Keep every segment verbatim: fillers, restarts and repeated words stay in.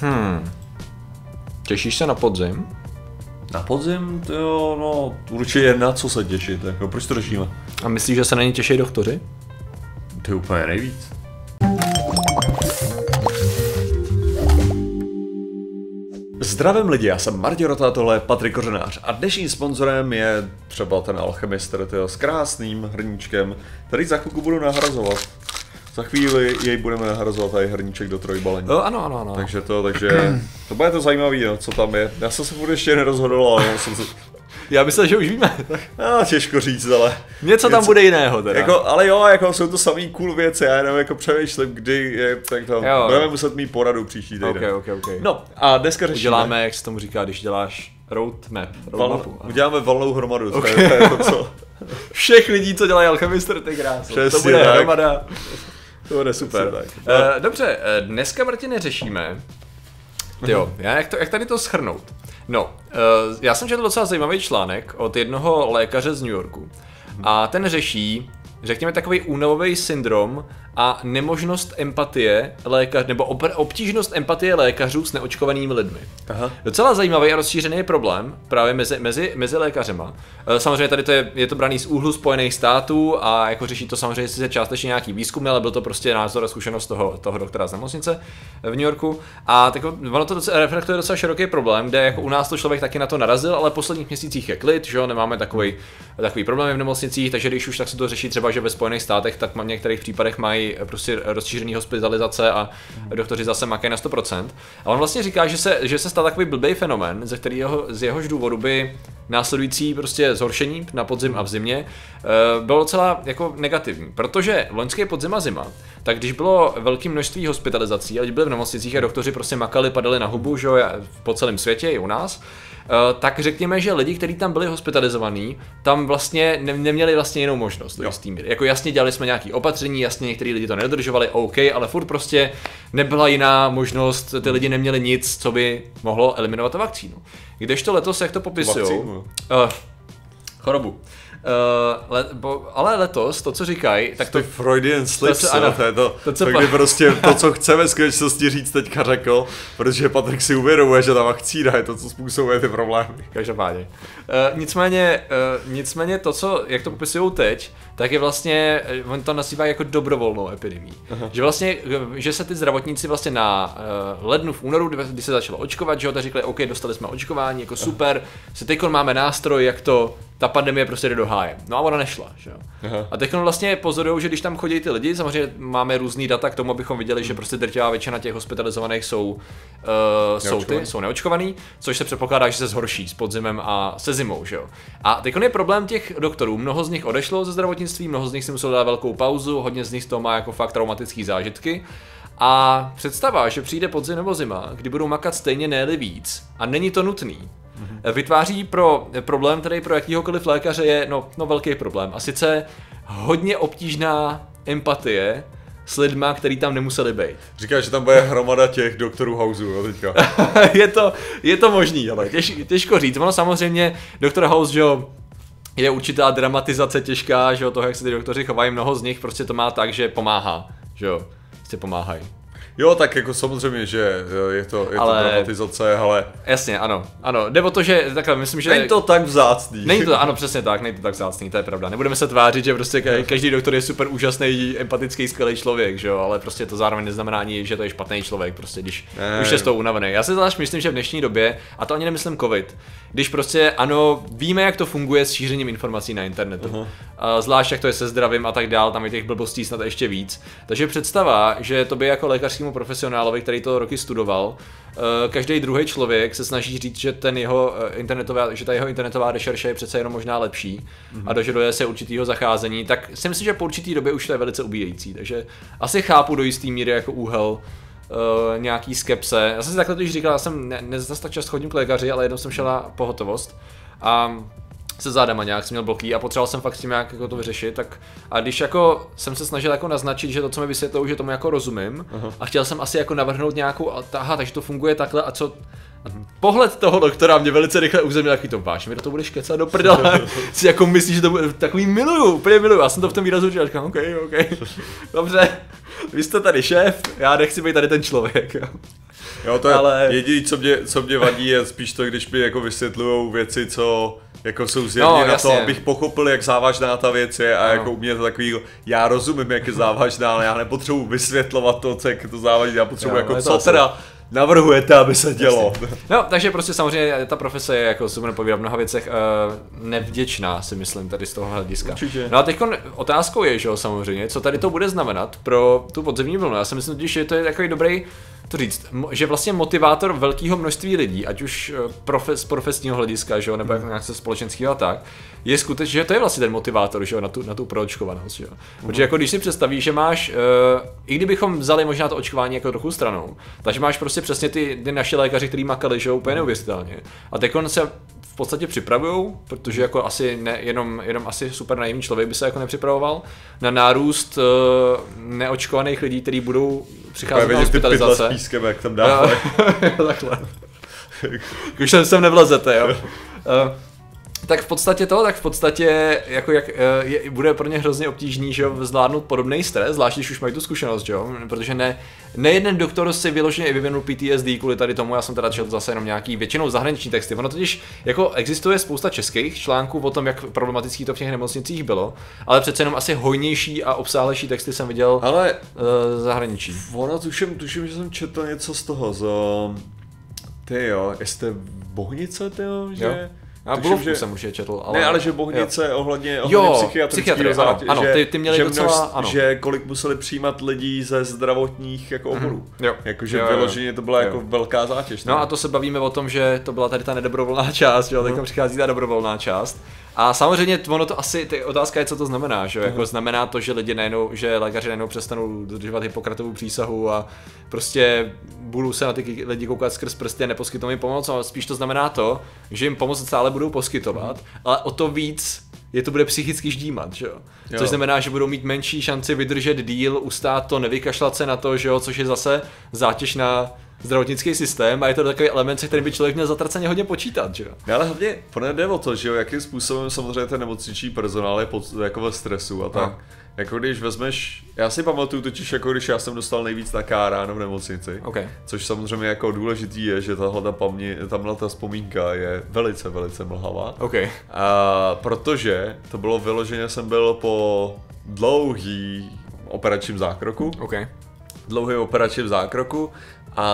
Hmm. Těšíš se na podzim? Na podzim? To jo, no, určitě je na co se těšit, jako, proč to řešíme? A myslíš, že se na ně těší doktoři? To je úplně nejvíc. Zdravím lidi, já jsem Martin Rota, tohle je Patrik Kořenář a dnešním sponzorem je třeba ten alchemist s krásným hrníčkem, který za chvilku budu nahrazovat. Za chvíli jej budeme nahrazovat tady hrníček do trojbalení. No, ano, ano, ano. Takže to, takže to bude to zajímavé, no, co tam je. Já jsem se furt ještě nerozhodl, ale jsem se... Já myslím, že už víme. No, těžko říct, ale... Něco tam něco... bude jiného teda. Jako, ale jo, jako jsou to samý cool věci, já jenom jako přemýšlím, kdy je, tak to... Jo, budeme jo. muset mít poradu příští týden. Okay, okay, okay. No a dneska řešíme... Uděláme, jak se tomu říká, když děláš roadmap. Road Val... Uděláme valnou hromadu, okay. to, je, to je to, co... Všech lidí, co dělají alchemistr, ty krásno. Přesně, to bude tak. hromada. To bude super. Tak. No. Uh, dobře, dneska, Martine, řešíme... Jo, jak, to, jak tady to shrnout? No, uh, já jsem četl docela zajímavý článek od jednoho lékaře z New Yorku a ten řeší, řekněme, takový únavový syndrom a nemožnost empatie lékařů, nebo obtížnost empatie lékařů s neočkovanými lidmi. Aha. Docela zajímavý a rozšířený je problém právě mezi, mezi, mezi lékařema. Samozřejmě tady to je, je to braný z úhlu Spojených států a jako řeší to samozřejmě sice částečně nějaký výzkum, ale byl to prostě názor a zkušenost toho, toho doktora z nemocnice v New Yorku. A tak ono to docela, reflektuje docela široký problém, kde jako u nás to člověk taky na to narazil, ale v posledních měsících je klid, že jo, nemáme takový, takový problémy v nemocnicích, takže když už tak se to řeší třeba, že ve Spojených státech, tak v některých případech mají prostě rozšířený hospitalizace a doktoři zase makají na sto procent. A on vlastně říká, že se, že se stál takový blbej fenomén, ze kterého, z jehož důvodu by následující prostě zhoršení na podzim a v zimě bylo docela jako negativní, protože loňský podzim a zima, tak když bylo velké množství hospitalizací, ale byli v nemocnicích a doktoři prostě makali, padali na hubu, že jo, po celém světě i u nás, tak řekněme, že lidi, kteří tam byli hospitalizovaní, tam vlastně neměli vlastně jinou možnost do jistý míry. Jako jasně dělali jsme nějaké opatření, jasně některý lidi to nedodržovali, OK, ale furt prostě nebyla jiná možnost, ty lidi neměli nic, co by mohlo eliminovat vakcínu. Kdežto letos, jak to popisujou, uh, chorobu. Uh, le, bo, ale letos, to co říkají, tak to... Ty Freudian slips, to, co, ano, to je to, to co pa... prostě to, co chce ve skutečnosti říct teďka řekl, protože Patrik si uvědomuje, že ta vakcína je to, co způsobuje ty problémy. Každopádně. Uh, nicméně, uh, nicméně to, co, jak to popisujou teď, tak je vlastně, on to nazývá jako dobrovolnou epidemii. Aha. Že vlastně, že se ty zdravotníci vlastně na uh, lednu v únoru, kdy se začalo očkovat, že jo, tak řekli, OK, dostali jsme očkování, jako super, se teď máme nástroj, jak to, ta pandemie prostě jde do háje. No a ona nešla, že jo. Aha. A teď vlastně pozorujou, že když tam chodí ty lidi, samozřejmě máme různý data k tomu, abychom viděli, že prostě drtivá většina těch hospitalizovaných jsou, uh, jsou ty, jsou neočkovaný, což se předpokládá, že se zhorší s podzimem a se zimou, že jo. A teď je problém těch doktorů, mnoho z nich odešlo ze zdravotnictví, mnoho z nich si muselo dát velkou pauzu, hodně z nich to má jako fakt traumatické zážitky. A představa, že přijde podzim nebo zima, kdy budou makat stejně, ne-li víc, a není to nutný, vytváří pro problém, který pro jakýhokoliv lékaře je no, no velký problém. A sice hodně obtížná empatie s lidma, který tam nemuseli být. Říkáš, že tam bude hromada těch doktorů Houseu, jo, teďka. je, to, je to možný, ale těž, těžko říct. Ono samozřejmě, doktor House, jo, je určitá dramatizace těžká, že jo, toho, jak se ty doktoři chovají, mnoho z nich prostě to má tak, že pomáhá, že jo, prostě pomáhají. Jo, tak jako samozřejmě, že je to, je ale... to dramatizace, ale... Jasně, ano, ano, jde o to, že takhle, myslím, že... Není to tak vzácný. Není to, ano, přesně tak, není to tak vzácný, to je pravda. Nebudeme se tvářit, že prostě každý doktor je super úžasný, empatický, skvělý člověk, že jo, ale prostě to zároveň neznamená ani, že to je špatný člověk, prostě když ne, už je z toho unavený. Já si zvlášť myslím, že v dnešní době, a to ani nemyslím covid, když prostě ano, víme, jak to funguje s šířením informací na internetu. Uh-huh. Zvlášť jak to je se zdravím a tak dál, tam je těch blbostí snad ještě víc. Takže představa, že to by jako lékař profesionálovi, který to roky studoval, každý druhý člověk se snaží říct, že ten jeho internetová, že ta jeho internetová rešerše je přece jenom možná lepší mm-hmm. a dožaduje se určitýho zacházení, tak si myslím, že po určitý době už to je velice ubíjející, takže asi chápu do jistý míry jako úhel Uh, nějaký skepse. Já jsem si takhle totiž říkal, já jsem ne, ne zase tak často chodím k lékaři, ale jednou jsem šel na pohotovost a se zádama nějak jsem měl bloky a potřeboval jsem fakt s tím nějak jako to vyřešit, tak a když jako jsem se snažil jako naznačit, že to, co mi vysvětlou, že tomu jako rozumím uh-huh. a chtěl jsem asi jako navrhnout nějakou, aha, takže to funguje takhle a co uh-huh. Pohled toho doktora mě velice rychle uzemnil, jaký to váš, mi do toho budeš kecat do prdele, si jako myslíš, že to bude, takový miluju, úplně miluju, já jsem to v tom výrazu říkal, říkám, OK, OK, dobře. vy jste tady šéf, já nechci být tady ten člověk. Jo, jo to je ale... jediné, co mě, co mě vadí, je spíš to, když mi jako vysvětlujou věci, co jako jsou zjevně no, na to, abych pochopil, jak závažná ta věc je a no. Jako u mě to takový, já rozumím, jak je závažná, ale já nepotřebuji vysvětlovat to, co je to závažné, já potřebuji jo, jako co teda navrhujete, aby se dělo. Jasně. No, takže prostě samozřejmě ta profese je, jako se bude povídat v mnoha věcech, nevděčná, si myslím, tady z toho hlediska. Určitě. No a teď otázkou je, že jo, samozřejmě, co tady to bude znamenat pro tu podzemní vlnu. Já si myslím, že to je takový dobrý, to říct, že vlastně motivátor velkého množství lidí, ať už profe, z profesního hlediska, že jo, nebo mm. nějak se společenského a tak, je skutečně, že to je vlastně ten motivátor, že jo, na tu, na tu proočkovanost, že jo. Protože jako když si představíš, že máš, uh, i kdybychom vzali možná to očkování jako trochu stranou, takže máš prostě přesně ty, ty naši lékaři, kteří makali, že jo, úplně neuvěřitelně. A teď on se v podstatě připravujou, protože jako asi ne, jenom, jenom asi super naivní člověk by se jako nepřipravoval na nárůst uh, neočkovaných lidí, kteří budou přicházet na hospitalizace. Ty s pískem, jak tam dá. Takhle. Už sem, sem nevlezete, jo. Uh, tak v podstatě to, tak v podstatě jako jak, je, bude pro ně hrozně obtížný, že jo, zvládnout podobný stres, zvlášť když už mají tu zkušenost, že jo, protože ne, nejeden doktor si vyloženě i vyvinul P T S D kvůli tady tomu, já jsem teda četl zase jenom nějaký většinou zahraniční texty, ono totiž jako existuje spousta českých článků o tom, jak problematický to v těch nemocnicích bylo, ale přece jenom asi hojnější a obsáhlejší texty jsem viděl ale uh, zahraničí. Ono tuším, tuším, že jsem četl něco z toho, z, ty jo, jste Bohnice, ty jo, že... Jo. A Bulovku že... jsem určitě četl, ale... Ne, ale že Bohnice jo. ohledně, ohledně jo, psychiatrického zátěže, ano, že, ty, ty měli že, docela, množ, ano. že kolik museli přijímat lidí ze zdravotních jako oborů. Mm-hmm. Jakože vyloženě to byla jo. jako velká zátěž. Ne? No a to se bavíme o tom, že to byla tady ta nedobrovolná část, že jo, teďka přichází ta dobrovolná část. A samozřejmě ono to asi, ty otázka je, co to znamená, že jo, jako znamená to, že lidi najednou, že lékaři najednou přestanou dodržovat Hippokratovu přísahu a prostě budou se na ty lidi koukat skrz prsty a neposkytnou jim pomoc, ale spíš to znamená to, že jim pomoc stále budou poskytovat, mm. ale o to víc je to bude psychicky ždímat, že jo, což jo. znamená, že budou mít menší šanci vydržet díl, ustát to, nevykašlat se na to, že jo, což je zase zátěž na zdravotnický systém a je to takový element, se kterým by člověk měl zatraceně hodně počítat, že jo? No, ale hlavně jde o to, že jo, jakým způsobem samozřejmě ten nemocniční personál je pod, jako ve stresu a tak. No. Jako když vezmeš, já si pamatuju totiž jako když já jsem dostal nejvíc na ká ráno v nemocnici, okay. což samozřejmě jako důležitý je, že tahle ta paměť, tamhle ta vzpomínka je velice, velice mlhavá. Okay. A protože to bylo vyloženě, jsem byl po dlouhý operačním zákroku. Okay. Dlouhý operačním zákroku. A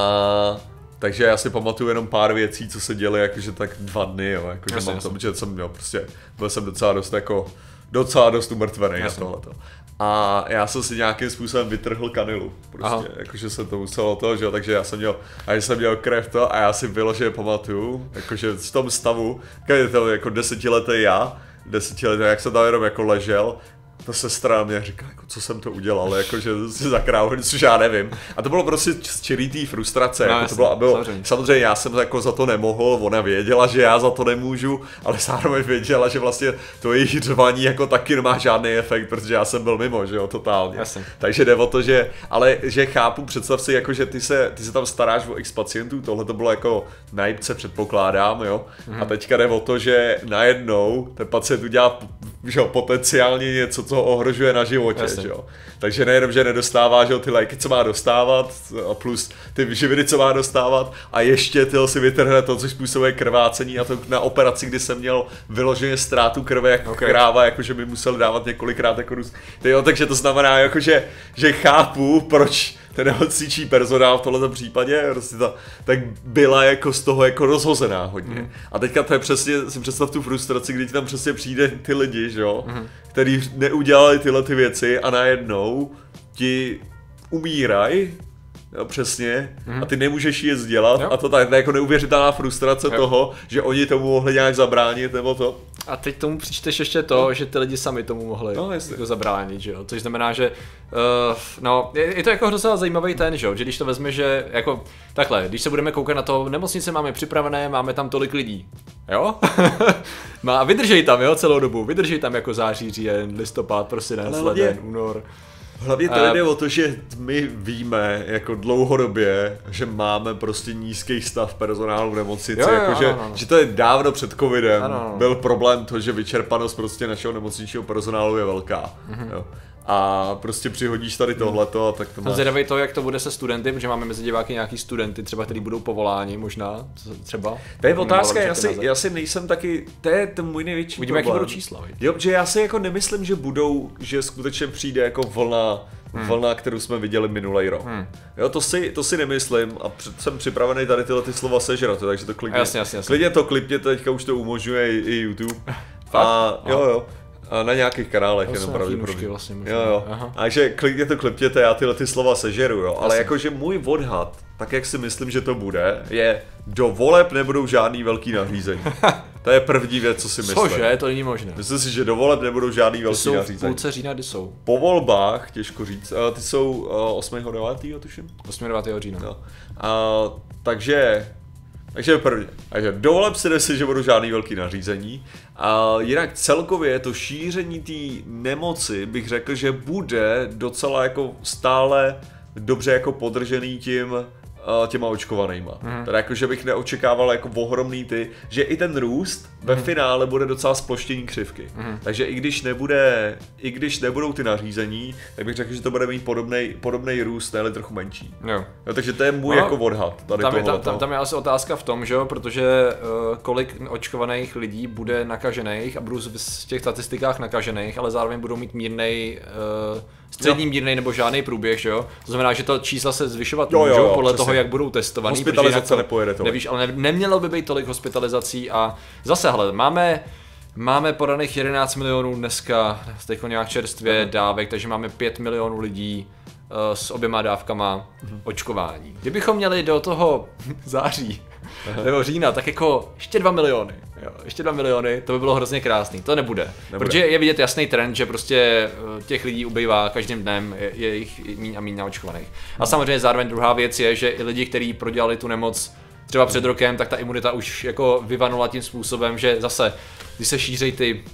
takže já si pamatuju jenom pár věcí, co se děly jakože tak dva dny, jo, jakože jasně, mám to, protože jsem měl prostě, byl jsem docela dost jako, docela dost umrtvený na tohleto. A já jsem si nějakým způsobem vytrhl kanilu, prostě, aha. jakože se to muselo toho, že jo, takže já jsem měl, a já jsem měl krev to a já si vyloženě pamatuju, jakože v tom stavu, když to jako desetiletý já, desetiletý, jak jsem tam jenom jako ležel, ta sestra mě říká, jako, co jsem to udělal, jakože si zakrávoval, což já nevím. A to bylo prostě z čirý té frustrace. No, jako jasný, to bylo, bylo, samozřejmě. samozřejmě já jsem jako za to nemohl, ona věděla, že já za to nemůžu, ale zároveň věděla, že vlastně to její řvaní jako taky nemá žádný efekt, protože já jsem byl mimo, že jo, totálně. Jasný. Takže jde o to, že, ale že chápu, představ si, jako, že ty se, ty se tam staráš o x pacientů, tohle to bylo jako na jipce, předpokládám, jo. Mm-hmm. A teďka jde o to, že najednou ten pacient udělá že jo, potenciálně něco, co ohrožuje na životě, že jo. Takže nejenom, že nedostává, že jo, ty léky, co má dostávat, a plus ty živiny, co má dostávat, a ještě ty si vytrhne to, co způsobuje krvácení, a to na operaci, kdy jsem měl vyloženě ztrátu krve jako okay. kráva, jakože by musel dávat několikrát jako růz. Jo, takže to znamená, jakože, že chápu, proč ten nemocniční personál v tomto případě prostě ta, tak byla jako z toho jako rozhozená hodně. Mm. A teďka to je přesně, si představ tu frustraci, kdy ti tam přesně přijde ty lidi, že jo, mm. který neudělali tyhle ty věci a najednou ti umírají, jo, přesně, mm. a ty nemůžeš jít dělat jo. a to tak, jako neuvěřitelná frustrace jo. toho, že oni tomu mohli nějak zabránit nebo to. A teď tomu přičteš ještě to, no. že ty lidi sami tomu mohli no, jako zabránit, že jo, což znamená, že uh, no, je, je to jako docela zajímavý ten, že jo, že když to vezme, že jako takhle, když se budeme koukat na to, nemocnice máme připravené, máme tam tolik lidí, jo, má, vydržej tam, jo, celou dobu, vydržej tam jako září, říjen, listopad, prosinec, leden, únor. Hlavně tady jde o to, že my víme jako dlouhodobě, že máme prostě nízký stav personálu v nemocnici, jo, jo, jako, ano, že, ano. že to je dávno před covidem, ano, ano. byl problém to, že vyčerpanost prostě našeho nemocničního personálu je velká. Mhm. Jo. a prostě přihodíš tady tohleto a tak to máš. Zvědavej to, jak to bude se studenty, protože máme mezi diváky nějaký studenty, třeba který budou povoláni možná, třeba. To je otázka, já si, já si nejsem taky, to je ten můj největší Uvidíme, problém. Jaký budou čísla, víc? Jo, protože já si jako nemyslím, že budou, že skutečně přijde jako vlna, hmm. vlna, kterou jsme viděli minulý rok. Hmm. Jo, to si, to si nemyslím a před, jsem připravený tady tyhle ty slova sežrat, takže to klidně, jasně, jasně, jasně. klidně to klipně, teďka už to umožňuje i YouTube. Fakt? A jo, jo. A na nějakých kanálech jenom pravděpodobně. Vlastně jo, jo. Takže klidně to klipněte, já tyhle ty slova sežeru, jo. Ale jakože můj odhad, tak jak si myslím, že to bude, je do voleb nebudou žádný velký nařízení. To je první věc, co si myslím. Cože, to není možné. Myslím si, že do voleb nebudou žádný velký nařízení. Jsou v půlce října, kdy jsou? Po volbách, těžko říct, ty jsou osmého devátého tuším? osmého devátého října. No. A, takže... Takže prvně, takže do voleb si nesli, že budou žádný velký nařízení a jinak celkově to šíření té nemoci bych řekl, že bude docela jako stále dobře jako podržený tím těma očkovanýma. Mm. Teda jako, že bych neočekával jako ohromný ty, že i ten růst ve mm. finále bude docela sploštění křivky. Mm. Takže i když nebude, i když nebudou ty nařízení, tak bych řekl, že to bude mít podobný růst, ale trochu menší. No. No, takže to je můj no, jako odhad. Tady tam, je, tam, tam, tam je asi otázka v tom, že jo, protože uh, kolik očkovaných lidí bude nakažených a budou v těch statistikách nakažených, ale zároveň budou mít mírnej uh, střední no. mírnej nebo žádný průběh, že jo? To znamená, že to čísla se zvyšovat jo, můžou jo, jo, podle přesně. toho, jak budou testovaný. Hospitalizace to, nepojede to. Nevíš, ale ne, nemělo by být tolik hospitalizací a zase, hele, máme, máme podaných jedenáct milionů dneska, teď nějak čerstvě mm. dávek, takže máme pět milionů lidí uh, s oběma dávkama mm. očkování. Kdybychom měli do toho září Aha. nebo října, tak jako ještě dva miliony. Jo, ještě dva miliony, to by bylo hrozně krásný, to nebude, nebude. Protože je vidět jasný trend, že prostě těch lidí ubývá každým dnem, je jich míň a míň naočkovaných. A samozřejmě zároveň druhá věc je, že i lidi, kteří prodělali tu nemoc třeba před rokem, tak ta imunita už jako vyvanula tím způsobem, že zase, když se šířejí ty...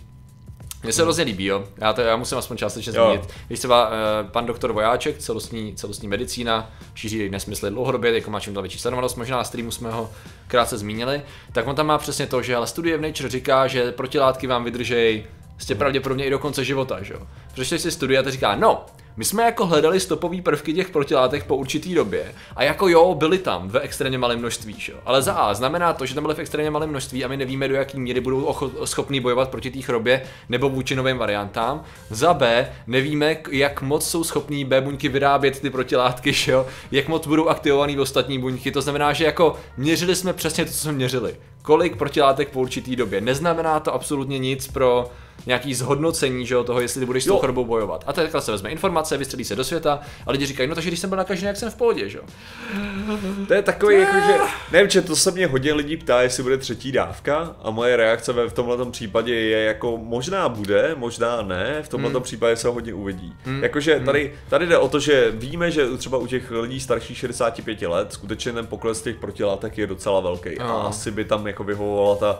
Mně se hrozně líbí, jo, já, to, já musím aspoň částečně zmínit. Když třeba uh, pan doktor Vojáček, celostní, celostní medicína, šíří nesmysly dlouhodobě, jako má čím ta větší sledovanost, možná na streamu jsme ho krátce zmínili, tak on tam má přesně to, že ale studie v Nature říká, že protilátky vám vydržejí jste pravděpodobně i do konce života, že jo. Přečteš si studie a to říká, no, my jsme jako hledali stopové prvky těch protilátek po určitý době a jako jo, byly tam ve extrémně malém množství, že jo. Ale za A znamená to, že tam byly v extrémně malém množství a my nevíme, do jaký míry budou schopní bojovat proti té chorobě nebo vůči novým variantám. Za B nevíme, jak moc jsou schopní B buňky vyrábět ty protilátky, že jo, jak moc budou aktivovaný ostatní buňky. To znamená, že jako měřili jsme přesně to, co jsme měřili. Kolik protilátek po určitý době. Neznamená to absolutně nic pro nějaký zhodnocení, že jo, toho, jestli ty budeš s tou chorobou bojovat. A takhle se vezme informace, vystřelí se do světa a lidi říkají, no takže když jsem byl nakažený, jak jsem v pohodě, že jo. To je takový, jako, že nevím, že to se mě hodně lidí ptá, jestli bude třetí dávka a moje reakce v tomhle případě je jako možná bude, možná ne, v tomhle hmm. případě se hodně uvidí. Hmm. Jakože tady, tady jde o to, že víme, že třeba u těch lidí starších šedesáti pěti let skutečně ten pokles těch protilátek je docela velký a oh. asi by tam jako vyhovovala ta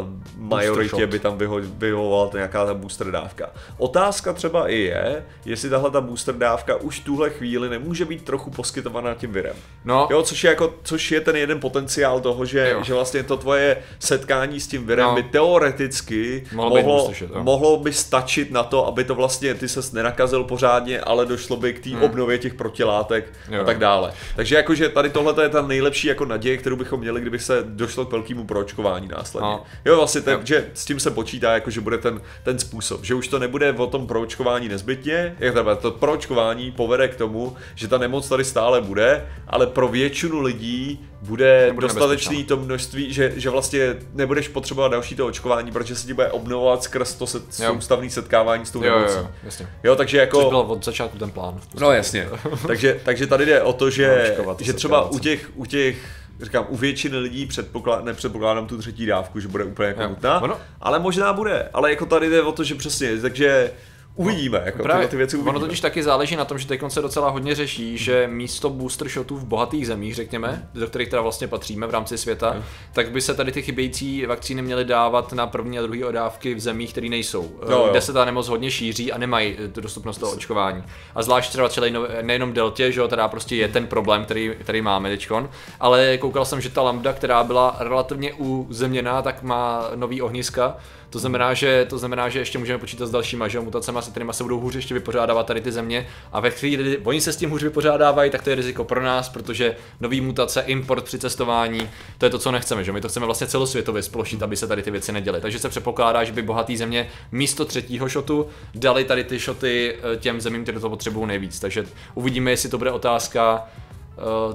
uh, majoritě, by tam vyho, vyhovovala ta nějaká ta booster dávka. Otázka třeba i je, jestli tahle ta booster dávka už tuhle chvíli nemůže být trochu poskytovaná tím virem. No. Jo, což je, jako, což je ten jeden potenciál toho, že, že vlastně to tvoje setkání s tím virem no. by teoreticky mohlo, mohlo, slyšet, mohlo by stačit na to, aby to vlastně ty ses nenakazil pořádně, ale došlo by k té hmm. obnově těch protilátek jo. a tak dále. Takže jakože tady tohle je ta nejlepší jako naděje, kterou bychom měli, kdyby se došlo k velkému proočkování následně. No. Jo, vlastně tak, že s tím se počítá, jako, že bude ten, ten způsob, že už to nebude o tom proočkování nezbytně, jak třeba to proočkování povede k tomu, že ta nemoc tady stále bude, ale pro většinu lidí bude nebude dostatečný nebezpečná. To množství, že, že vlastně nebudeš potřebovat další to očkování, protože se ti bude obnovovat skrz to set, soustavné setkávání s tou nemocí. Jo, jo, jo, takže jako... Což byl od začátku ten plán. No jasně, takže, takže tady jde o to, že, no, že třeba u těch, u těch říkám, u většiny lidí předpokládám, nepředpokládám tu třetí dávku, že bude úplně jako nutná, no. ale možná bude, ale jako tady jde o to, že přesně, takže uvidíme, no, jako právě, ty věci uvidíme. Ono totiž taky záleží na tom, že teď se docela hodně řeší, že místo booster shotů v bohatých zemích, řekněme, do kterých teda vlastně patříme v rámci světa, no. tak by se tady ty chybějící vakcíny měly dávat na první a druhý dávky v zemích, které nejsou, no, kde jo. se ta nemoc hodně šíří a nemají tu dostupnost toho očkování. A zvlášť třeba třeba nejenom Deltě, že jo, teda prostě je ten problém, který, který máme teďkon, ale koukal jsem, že ta lambda, která byla relativně uzeměná, tak má nový ohniska. To znamená, že, to znamená, že ještě můžeme počítat s dalšíma, že mutacema se kterýma se budou hůř ještě vypořádávat tady ty země. A ve chvíli, kdy oni se s tím hůř vypořádávají, tak to je riziko pro nás, protože nový mutace, import při cestování, to je to, co nechceme, že my to chceme vlastně celosvětově splošit, aby se tady ty věci neděly. Takže se předpokládá, že by bohaté země místo třetího shotu dali tady ty shoty těm zemím, které to potřebují nejvíc. Takže uvidíme, jestli to bude otázka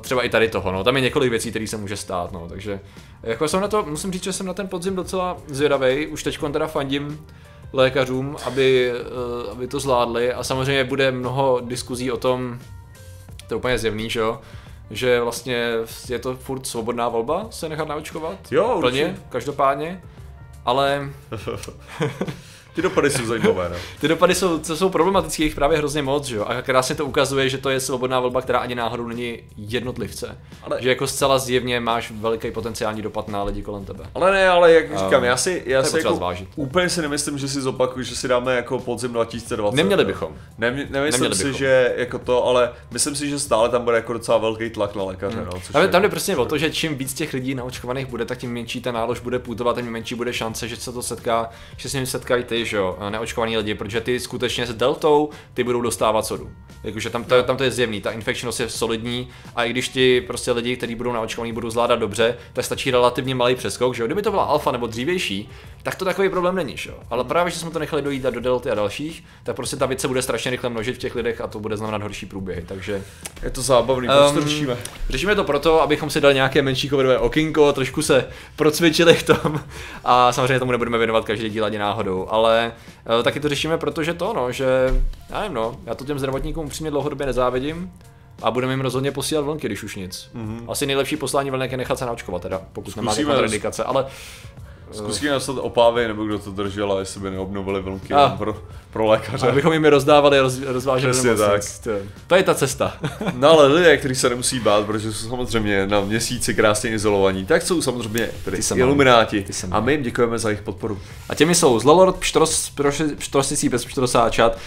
třeba i tady toho, no. Tam je několik věcí, které se může stát, no. Takže jako jsem na to, musím říct, že jsem na ten podzim docela zvědavej, už teďkon teda fandím lékařům, aby, aby to zvládli, a samozřejmě bude mnoho diskuzí o tom, to je úplně zjevný, že jo, že vlastně je to furt svobodná volba se nechat naočkovat, jo, plně, každopádně, ale... Ty dopady jsou zajímavé, ne? Ty dopady jsou, co jsou problematické, jich právě hrozně moc, že jo? A krásně to ukazuje, že to je svobodná volba, která ani náhodou není jednotlivce. Ale... Že jako zcela zjevně máš velký potenciální dopad na lidi kolem tebe. Ale ne, ale jak říkám, um, já si, já si jako zvážit. Úplně si nemyslím, že si zopakuju, že si dáme jako podzim dva tisíce dvacet. Neměli bychom. Ne, nemyslím Neměli si, bychom. Že jako to, ale myslím si, že stále tam bude jako docela velký tlak na lékaře. Hmm. No, což tam je, tam jde prostě o to, že čím víc těch lidí naočkovaných bude, tak tím menší ta nálož bude putovat, tím menší bude šance, že se to setká, že se s ním setkají ty, že jo, neočkovaní lidi, protože ty skutečně s deltou, ty budou dostávat sodu. Jakože tam, ta, tam to je zjevný, ta infekčnost je solidní, a i když ti prostě lidi, kteří budou naočkovaní, budou zvládat dobře, tak stačí relativně malý přeskok, že jo. Kdyby to byla alfa nebo dřívější, tak to takový problém není, že jo. Ale právě, že jsme to nechali dojít do delty a dalších, tak prostě ta věc se bude strašně rychle množit v těch lidech a to bude znamenat horší průběhy, takže... Je to zábavný, um, to řešíme. Řešíme to proto, abychom si dali nějaké menší covidové okinko, trošku se procvičili v tom, a samozřejmě tomu nebudeme věnovat každý díl ani náhodou, ale Ale taky to řešíme, protože to, no, že já nevím, no, já to těm zdravotníkům upřímně dlouhodobě nezávidím a budeme jim rozhodně posílat vlnky, když už nic. Mm-hmm. Asi nejlepší poslání vlnek je nechat se naočkovat, teda, pokud nemáte kontraindikace, ale... Zkusíme napsat Opávy, nebo kdo to držel, a jestli by neobnovili vlnky pro, pro lékaře. Abychom jim je rozdávali a roz, rozváželi nemocnic. To je ta cesta. No ale lidé, kteří se nemusí bát, protože jsou samozřejmě na měsíci krásně izolovaní, tak jsou samozřejmě tedy ilumináti. A my jim děkujeme za jejich podporu. A těmi jsou Zlelord, Pštrosicí bez Pštrosáčat,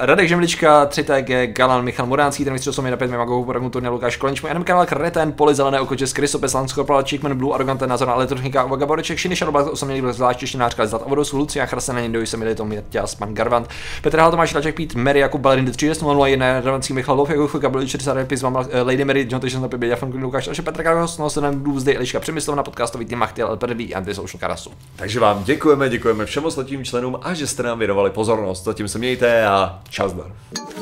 Radek Žemlička, tři T G, Galan, Michal Muránský, ten vystřel na pět Magou, Pragnutorně, Lukáš Kolenič, M M Kanál, Kreten, Poli, Zelené oko, Česk, Krysopes, Lansko, Palačíkmen, Blue, Arrogante, Nazorna, Elektronika, Uvaga, Boreček, Šiny, Šarobla, osamělý zvlášť, Češtinář, Kalizlat, Ovodous, Lucián, Chrasena, Nindovi, Semily, Tom, Jatťas, Pan Garvant, Petr Hal, Tomáš, Raček, Pít, Mary, Jakub, Balerin, tři tisíce jedna, Ravanský, Michal Lov, Jakub, Chvilka, Byli, čtyřicet, Pizma, Lady Mary, John, Tyšen, Lepě, Běda, Franklin, Lukáš, Alše, Petra Karvos, Nosenem, Důzdy, Eliška, Přemyslovna, podcastový tým Machtiel, L P D V i Antisocial Karasu. Takže vám děkujeme, děkujeme všem ostatním členům a že jste nám věnovali pozornost. Zatím se mějte a čas dar.